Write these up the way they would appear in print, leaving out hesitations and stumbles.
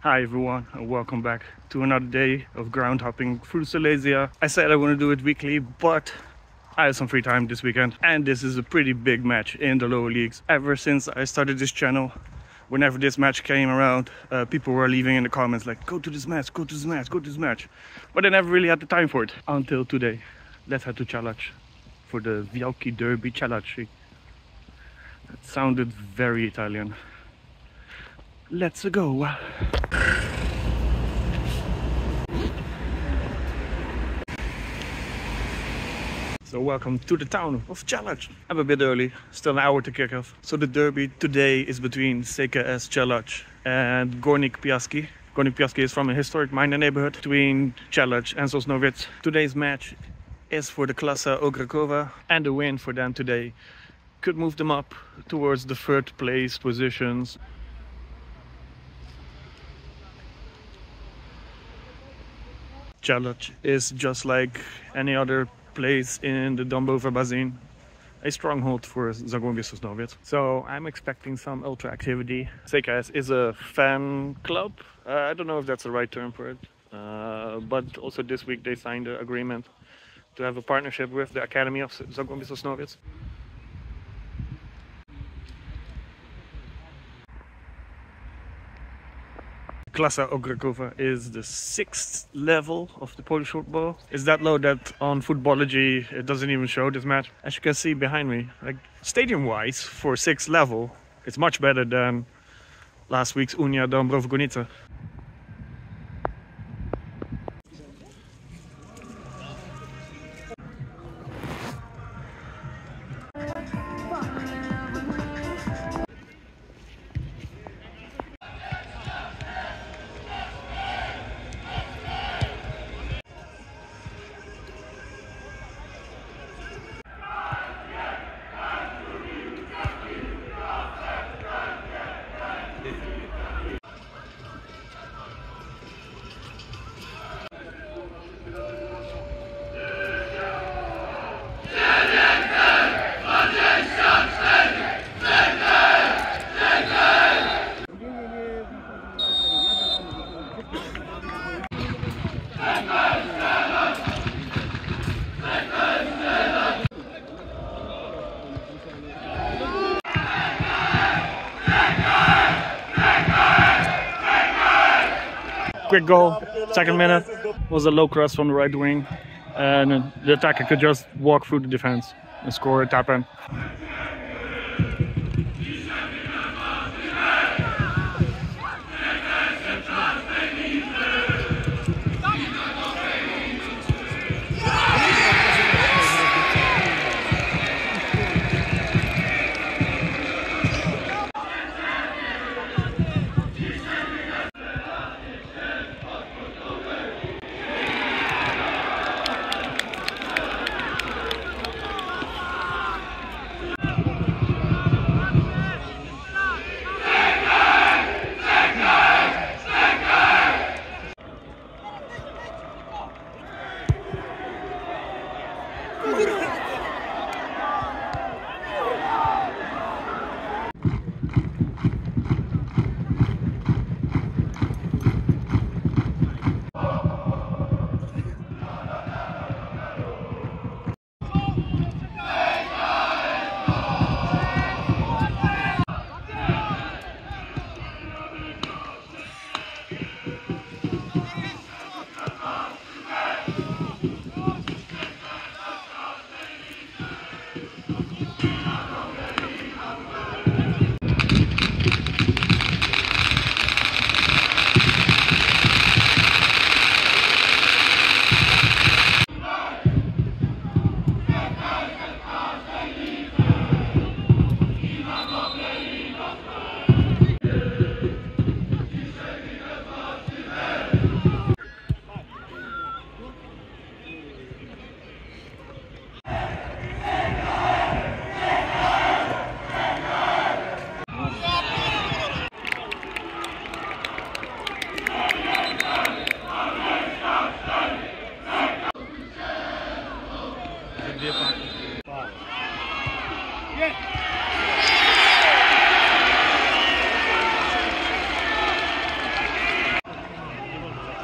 Hi everyone, and welcome back to another day of ground hopping through Silesia. I said I want to do it weekly, but I have some free time this weekend, and this is a pretty big match in the lower leagues. Ever since I started this channel, whenever this match came around, people were leaving in the comments like, go to this match, go to this match, go to this match. But I never really had the time for it until today. Let's head to Czeladź for the Wielkie Derby Czeladzi. That sounded very Italian. Let's go. So welcome to the town of Czeladź. I'm a bit early, still an hour to kick off. So the derby today is between CKS Czeladź and Górnik Piaski. Górnik Piaski is from a historic miner neighborhood between Czeladź and Sosnowiec. Today's match is for the Klasa Okręgowa, and the win for them today could move them up towards the third place positions. Czeladź is just like any other place in the Dombova Basin, a stronghold for Zagłębie Sosnowiec. So I'm expecting some ultra activity. CKS is a fan club. I don't know if that's the right term for it, but also this week they signed an agreement to have a partnership with the Academy of Zagłębie Sosnowiec. Klasa Okręgowa is the 6th level of the Polish football. It's that low that on Futbology it doesn't even show this match. As you can see behind me, like stadium-wise, for 6th level, it's much better than last week's Unia Dąbrowa Górnicza. Quick goal, second minute, was a low cross from the right wing, and the attacker could just walk through the defense and score a tap in.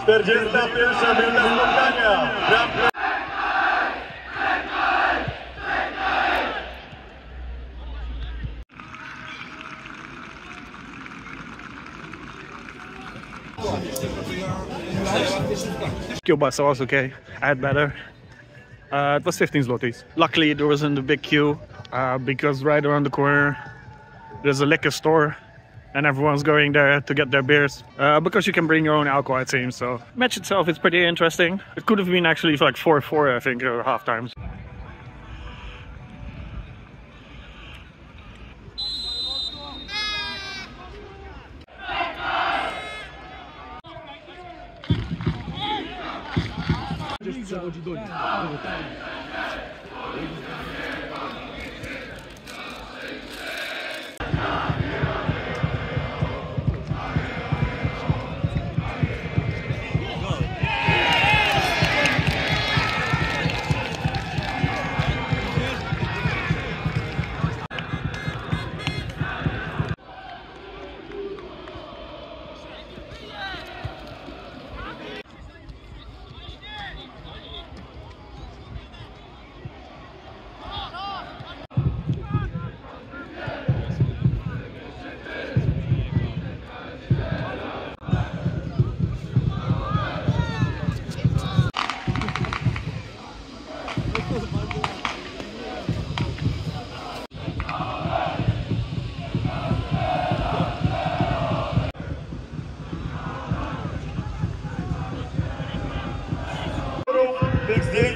41 minuta spotkania. Kielbasa was okay. I had better. It was 15 zlotys. Luckily, there wasn't a big queue because right around the corner there's a liquor store, and everyone's going there to get their beers because you can bring your own alcohol, it seems. So match itself is pretty interesting. It could have been actually like 4-4, I think, or half times.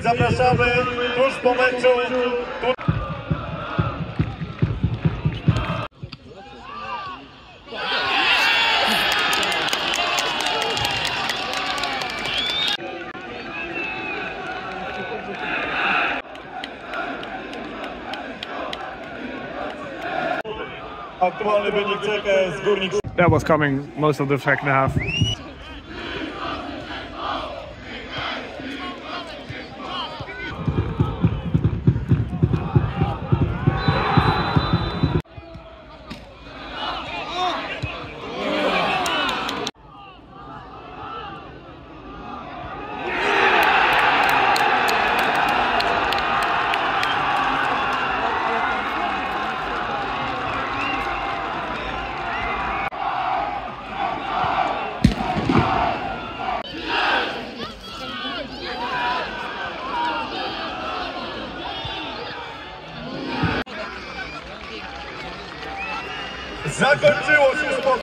Zapraszamy tuż po meczu. Aktualny wynik CKS Górnik. That was coming most of the second half.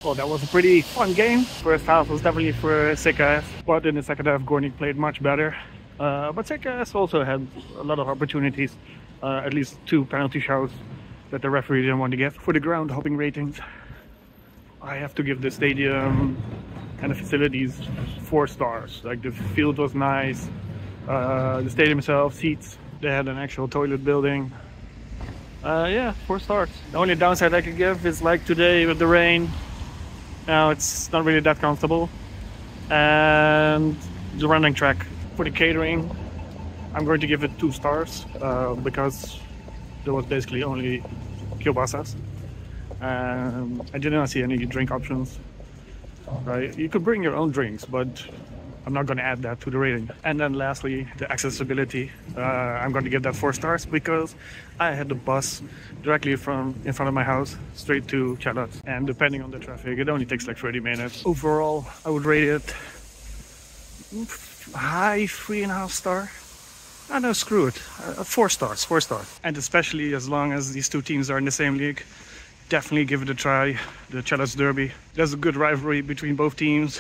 Oh, that was a pretty fun game. First half was definitely for CKS, but in the second half Górnik played much better. But CKS also had a lot of opportunities, at least two penalty shouts that the referee didn't want to get. For the ground hopping ratings, I have to give the stadium and the facilities 4 stars. Like, the field was nice, the stadium itself, seats, they had an actual toilet building. Yeah, 4 stars. The only downside I could give is, like today with the rain, now it's not really that comfortable. And the running track. For the catering, I'm going to give it 2 stars because there was basically only kielbasas. I didn't see any drink options. Right? You could bring your own drinks, but I'm not going to add that to the rating. And then lastly, the accessibility. I'm going to give that 4 stars because I had the bus directly from in front of my house straight to Czeladź. And depending on the traffic, it only takes like 30 minutes. Overall, I would rate it high 3.5 star. I know, screw it. 4 stars. And especially as long as these two teams are in the same league, definitely give it a try. The Czeladź Derby. There's a good rivalry between both teams.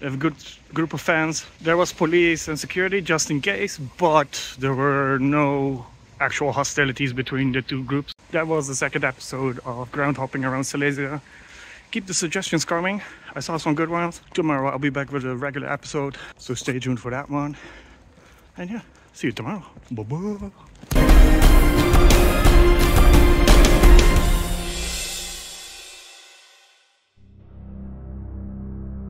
They have a good group of fans. There was police and security just in case, but there were no actual hostilities between the two groups. That was the second episode of ground hopping around Silesia. Keep the suggestions coming. I saw some good ones. Tomorrow I'll be back with a regular episode, so stay tuned for that one. And yeah, see you tomorrow. Bye-bye.